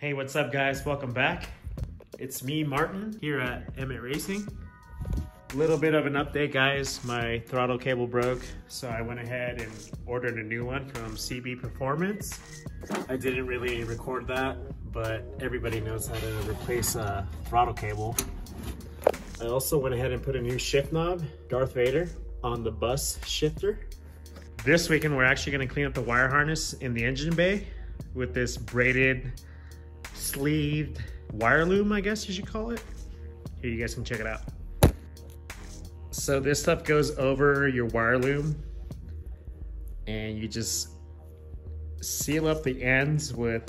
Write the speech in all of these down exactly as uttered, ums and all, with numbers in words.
Hey, what's up guys? Welcome back. It's me, Martin, here at Emmett Racing. A little bit of an update guys. My throttle cable broke, so I went ahead and ordered a new one from C B Performance. I didn't really record that, but everybody knows how to replace a throttle cable. I also went ahead and put a new shift knob, Darth Vader, on the bus shifter. This weekend, we're actually gonna clean up the wire harness in the engine bay with this braided, sleeved wire loom, I guess you should call it. Here, you guys can check it out. So this stuff goes over your wire loom and you just seal up the ends with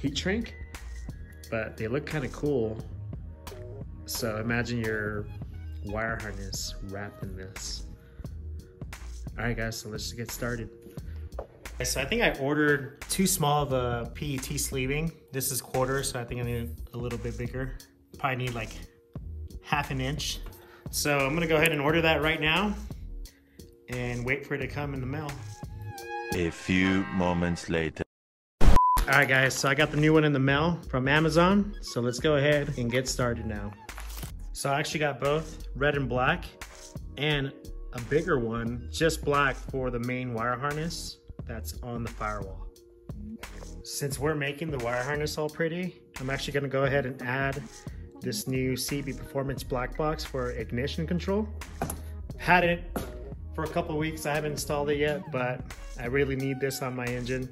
heat shrink, but they look kind of cool. So imagine your wire harness wrapped in this. All right guys, so let's just get started. So I think I ordered too small of a P E T sleeving. This is quarter, so I think I need a little bit bigger. Probably need like half an inch. So I'm gonna go ahead and order that right now and wait for it to come in the mail. A few moments later. All right guys, so I got the new one in the mail from Amazon. So let's go ahead and get started now. So I actually got both red and black and a bigger one, just black for the main wire harness that's on the firewall. Since we're making the wire harness all pretty, I'm actually gonna go ahead and add this new C B Performance Black Box for ignition control. Had it for a couple weeks, I haven't installed it yet, but I really need this on my engine.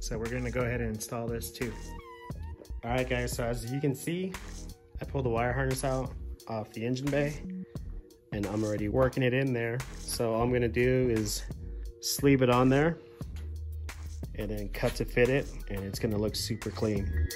So we're gonna go ahead and install this too. All right guys, so as you can see, I pulled the wire harness out off the engine bay and I'm already working it in there. So all I'm gonna do is sleeve it on there and then cut to fit it, and it's gonna look super clean.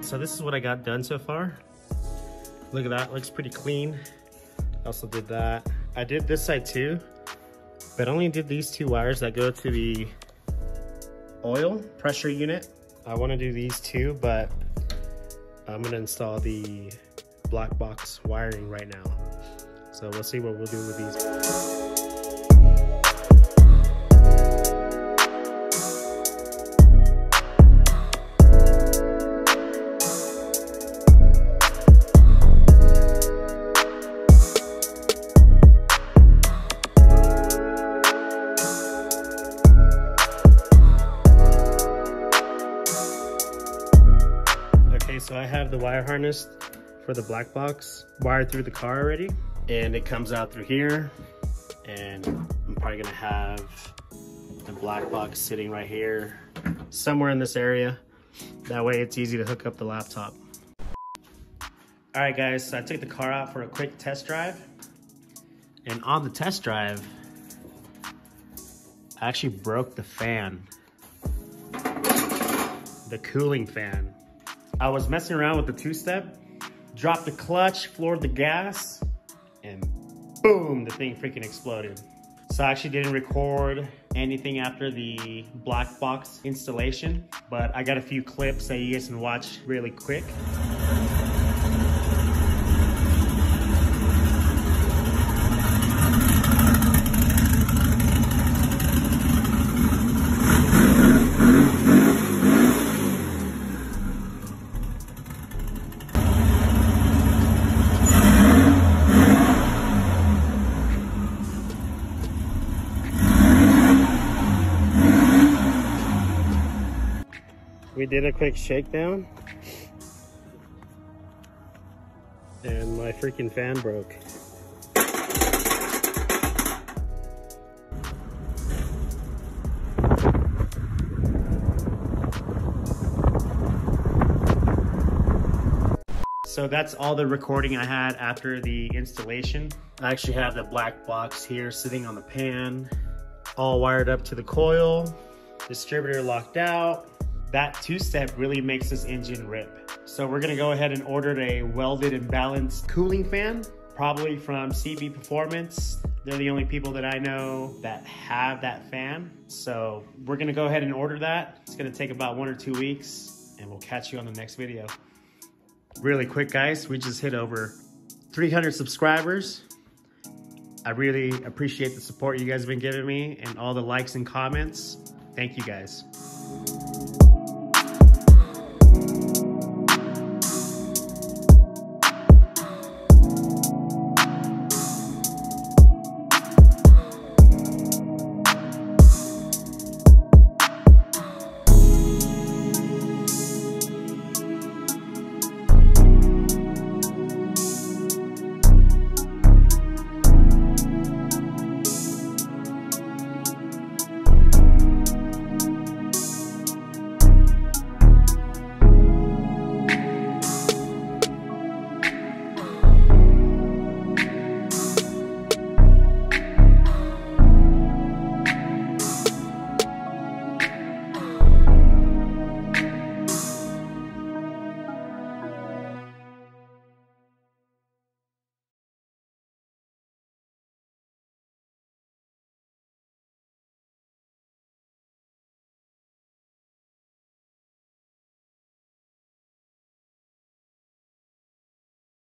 So this is what I got done so far. Look at that, looks pretty clean. I also did that. I did this side too, but only did these two wires that go to the oil pressure unit. I wanna do these two, but I'm gonna install the black box wiring right now. So we'll see what we'll do with these. So I have the wire harness for the black box wired through the car already, and it comes out through here, and I'm probably gonna have the black box sitting right here somewhere in this area. That way it's easy to hook up the laptop. All right guys, so I took the car out for a quick test drive, and on the test drive I actually broke the fan. the cooling fan. I was messing around with the two-step, dropped the clutch, floored the gas, and boom, the thing freaking exploded. So I actually didn't record anything after the Black Box installation, but I got a few clips that you guys can watch really quick. We did a quick shakedown and my freaking fan broke. So that's all the recording I had after the installation. I actually have the Black Box here sitting on the pan, all wired up to the coil, distributor locked out. That two-step really makes this engine rip. So we're gonna go ahead and order a welded and balanced cooling fan, probably from C B Performance. They're the only people that I know that have that fan. So we're gonna go ahead and order that. It's gonna take about one or two weeks and we'll catch you on the next video. Really quick, guys, we just hit over three hundred subscribers. I really appreciate the support you guys have been giving me and all the likes and comments. Thank you guys.